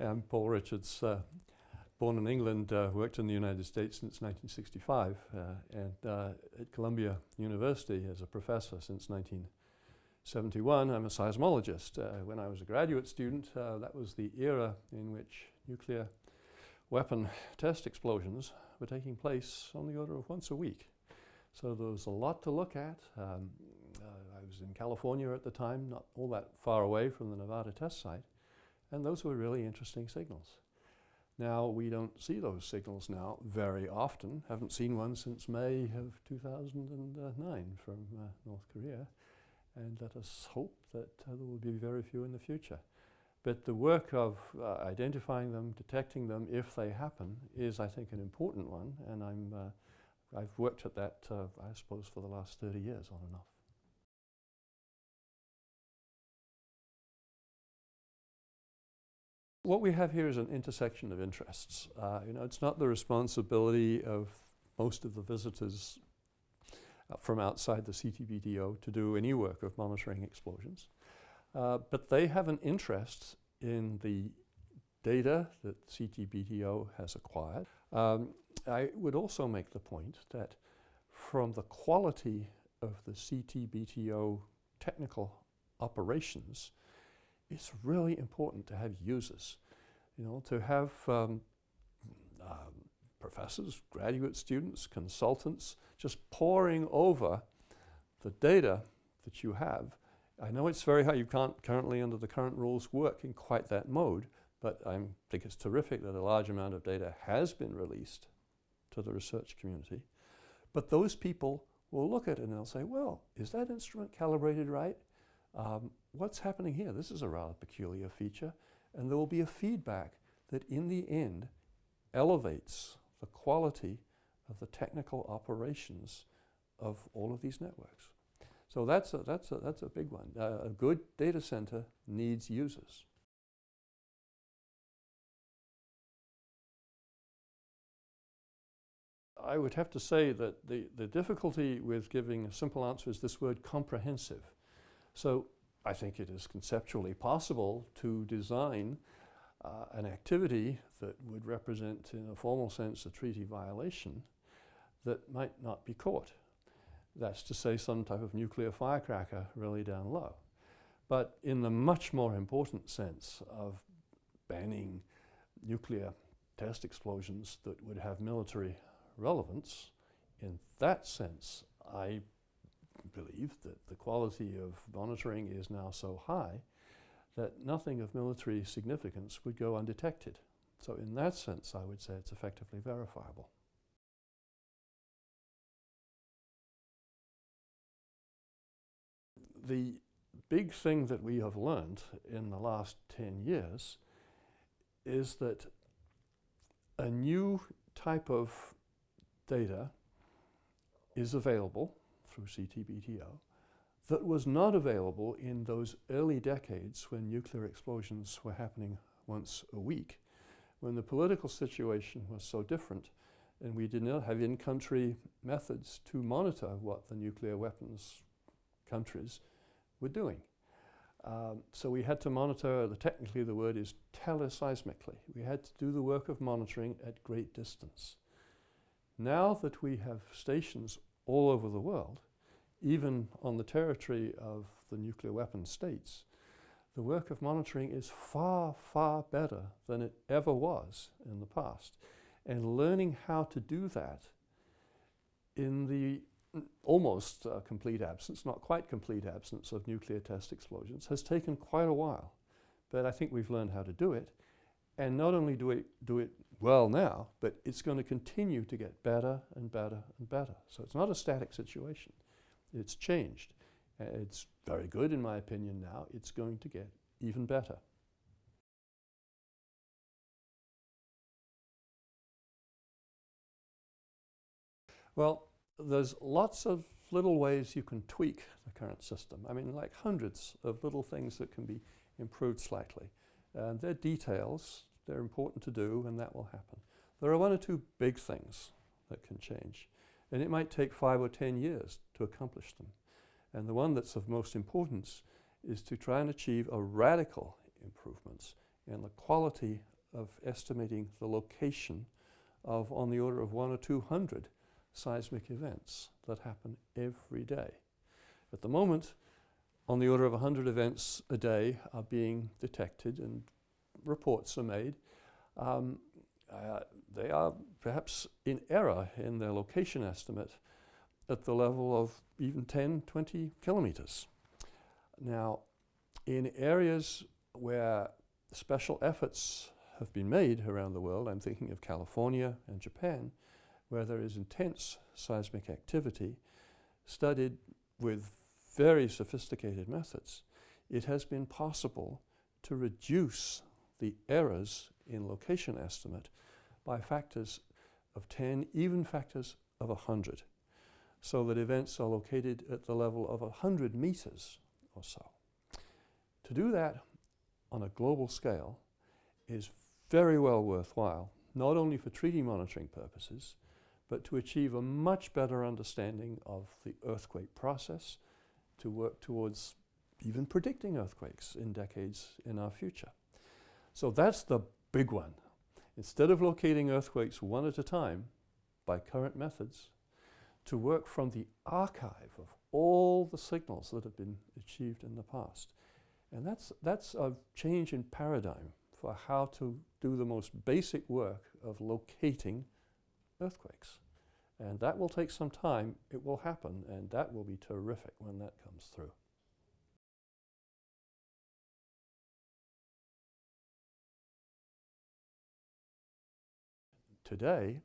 And Paul Richards, born in England, worked in the United States since 1965, and at Columbia University as a professor since 1971. I'm a seismologist. When I was a graduate student, that was the era in which nuclear weapon test explosions were taking place on the order of once a week. So there was a lot to look at. I was in California at the time, not all that far away from the Nevada test site, and those were really interesting signals. Now, we don't see those signals now very often. Haven't seen one since May of 2009 from North Korea. And let us hope that there will be very few in the future. But the work of identifying them, detecting them, if they happen, is, I think, an important one. And I've worked at that, I suppose, for the last 30 years on and off. What we have here is an intersection of interests. You know, it's not the responsibility of most of the visitors from outside the CTBDO to do any work of monitoring explosions, but they have an interest in the data that CTBDO has acquired. I would also make the point that from the quality of the CTBDO technical operations, it's really important to have users, you know, to have professors, graduate students, consultants, just poring over the data that you have. I know it's very hard, you can't currently under the current rules work in quite that mode, but I think it's terrific that a large amount of data has been released to the research community. But those people will look at it and they'll say, well, is that instrument calibrated right? What's happening here? This is a rather peculiar feature, and there will be a feedback that in the end elevates the quality of the technical operations of all of these networks. So that's a big one. A good data center needs users. I would have to say that the difficulty with giving a simple answer is this word comprehensive. So I think it is conceptually possible to design an activity that would represent, in a formal sense, a treaty violation that might not be caught. That's to say, some type of nuclear firecracker really down low. But in the much more important sense of banning nuclear test explosions that would have military relevance, in that sense, I believe that the quality of monitoring is now so high that nothing of military significance would go undetected. So in that sense, I would say it's effectively verifiable. The big thing that we have learned in the last 10 years is that a new type of data is available through CTBTO that was not available in those early decades when nuclear explosions were happening once a week, when the political situation was so different and we did not have in-country methods to monitor what the nuclear weapons countries were doing. So we had to monitor, technically the word is teleseismically. We had to do the work of monitoring at great distance. Now that we have stations all over the world, even on the territory of the nuclear weapon states, the work of monitoring is far, far better than it ever was in the past. And learning how to do that in the almost complete absence, not quite complete absence of nuclear test explosions has taken quite a while. But I think we've learned how to do it. And not only do it well now, but it's going to continue to get better and better and better. So it's not a static situation. It's changed. It's very good, in my opinion, now. It's going to get even better. Well, there's lots of little ways you can tweak the current system. I mean, like hundreds of little things that can be improved slightly. And they're details. They're important to do, and that will happen. There are one or two big things that can change. And it might take 5 or 10 years to accomplish them. And the one that's of most importance is to try and achieve a radical improvements in the quality of estimating the location of on the order of 100 or 200 seismic events that happen every day. At the moment, on the order of 100 events a day are being detected and reports are made. They are perhaps in error in their location estimate at the level of even 10, 20 kilometers. Now, in areas where special efforts have been made around the world, I'm thinking of California and Japan, where there is intense seismic activity studied with very sophisticated methods, it has been possible to reduce the errors in location estimate by factors of 10, even factors of 100, so that events are located at the level of 100 meters or so. To do that on a global scale is very well worthwhile, not only for treaty monitoring purposes, but to achieve a much better understanding of the earthquake process, to work towards even predicting earthquakes in decades in our future. So that's the big one. Instead of locating earthquakes one at a time by current methods, to work from the archive of all the signals that have been achieved in the past. And that's a change in paradigm for how to do the most basic work of locating earthquakes. And that will take some time. It will happen, and that will be terrific when that comes through. Today,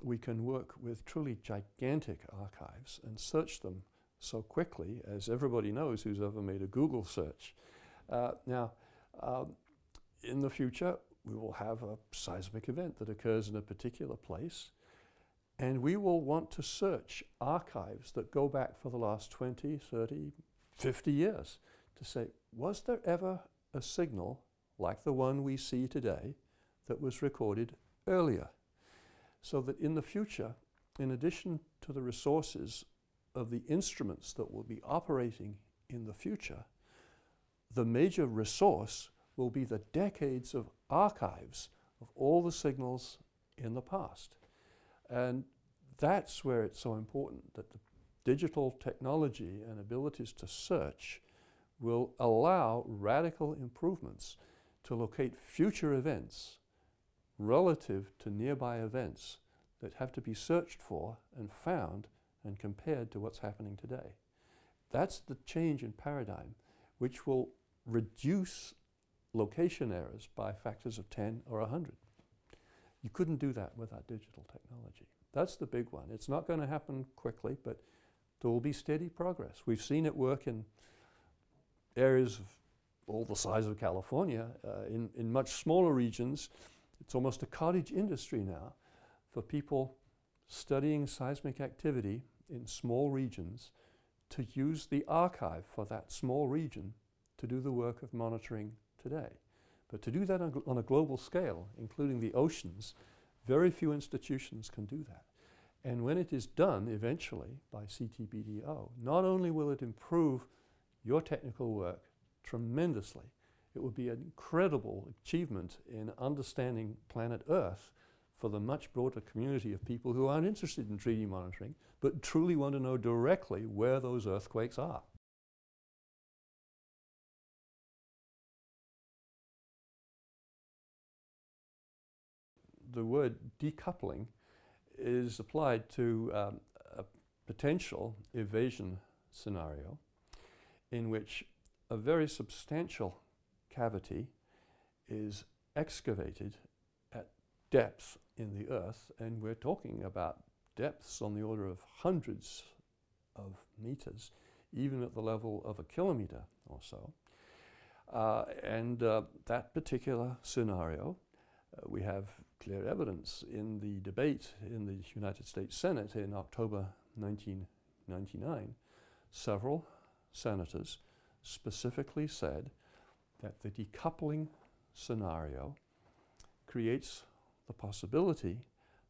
we can work with truly gigantic archives and search them so quickly, as everybody knows who's ever made a Google search. In the future, we will have a seismic event that occurs in a particular place, and we will want to search archives that go back for the last 20, 30, 50 years to say, was there ever a signal like the one we see today that was recorded earlier? So that in the future, in addition to the resources of the instruments that will be operating in the future, the major resource will be the decades of archives of all the signals in the past. And that's where it's so important that the digital technology and abilities to search will allow radical improvements to locate future events relative to nearby events that have to be searched for and found and compared to what's happening today. That's the change in paradigm, which will reduce location errors by factors of 10 or 100. You couldn't do that without digital technology. That's the big one. It's not going to happen quickly, but there will be steady progress. We've seen it work in areas of all the size of California, in much smaller regions. It's almost a cottage industry now for people studying seismic activity in small regions to use the archive for that small region to do the work of monitoring today. But to do that on a global scale, including the oceans, very few institutions can do that. And when it is done eventually by CTBDO, not only will it improve your technical work tremendously, it would be an incredible achievement in understanding planet Earth for the much broader community of people who aren't interested in treaty monitoring, but truly want to know directly where those earthquakes are. The word decoupling is applied to a potential evasion scenario in which a very substantial cavity is excavated at depth in the earth, and we're talking about depths on the order of hundreds of meters, even at the level of a kilometer or so. That particular scenario, we have clear evidence in the debate in the United States Senate in October 1999, several senators specifically said that the decoupling scenario creates the possibility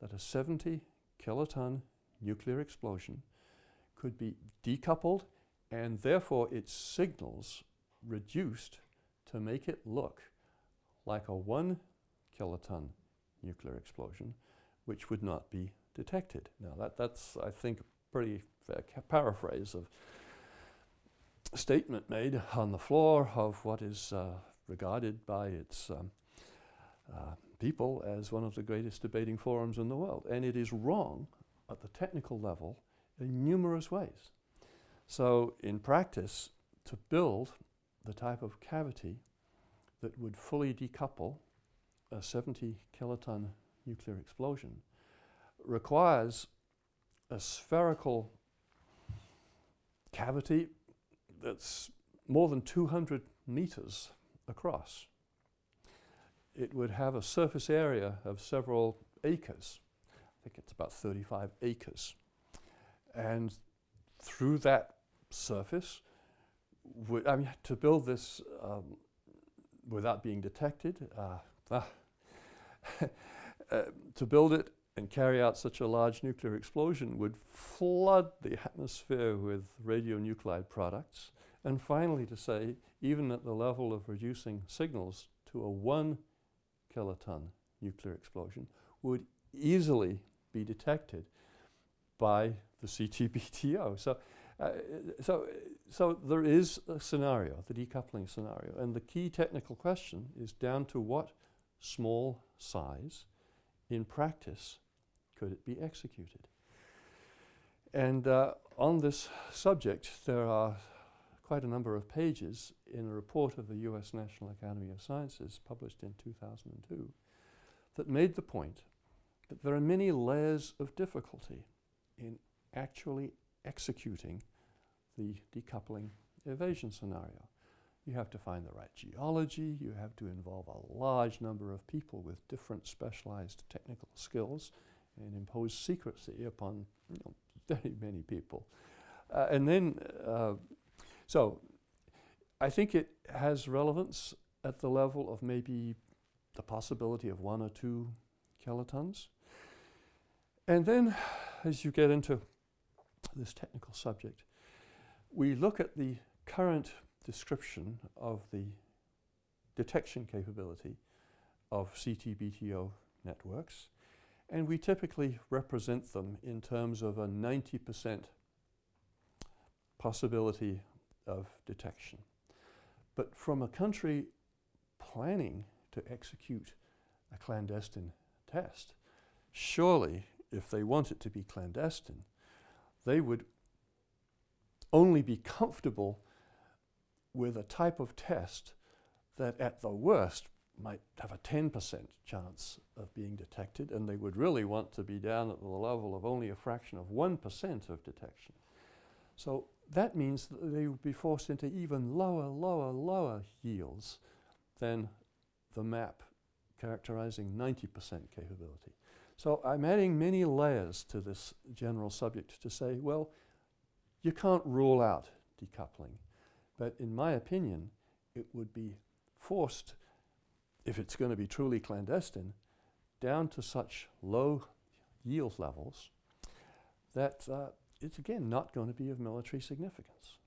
that a 70 kiloton nuclear explosion could be decoupled, and therefore its signals reduced to make it look like a 1 kiloton nuclear explosion, which would not be detected. Now that's, I think, a pretty fair paraphrase of a statement made on the floor of what is regarded by its people as one of the greatest debating forums in the world. And it is wrong at the technical level in numerous ways. So in practice, to build the type of cavity that would fully decouple a 70 kiloton nuclear explosion requires a spherical cavity that's more than 200 meters across. It would have a surface area of several acres. I think it's about 35 acres. And through that surface, I mean, to build this without being detected, to build it and carry out such a large nuclear explosion would flood the atmosphere with radionuclide products. And finally, to say, even at the level of reducing signals to a 1 kiloton nuclear explosion, would easily be detected by the CTBTO. So there is a scenario, the decoupling scenario, and the key technical question is down to what small size, in practice, could it be executed? And on this subject, there are quite a number of pages in a report of the U.S. National Academy of Sciences published in 2002 that made the point that there are many layers of difficulty in actually executing the decoupling evasion scenario. You have to find the right geology, you have to involve a large number of people with different specialized technical skills and impose secrecy upon, you know, very many people. So I think it has relevance at the level of maybe the possibility of 1 or 2 kilotons. And then as you get into this technical subject, we look at the current description of the detection capability of CTBTO networks, and we typically represent them in terms of a 90% possibility of detection. But from a country planning to execute a clandestine test, surely if they want it to be clandestine, they would only be comfortable with a type of test that at the worst might have a 10% chance of being detected, and they would really want to be down at the level of only a fraction of 1% of detection. So that means that they would be forced into even lower yields than the map characterizing 90% capability. So I'm adding many layers to this general subject to say, well, you can't rule out decoupling. But in my opinion, it would be forced, if it's going to be truly clandestine, down to such low yield levels that it's, again, not going to be of military significance.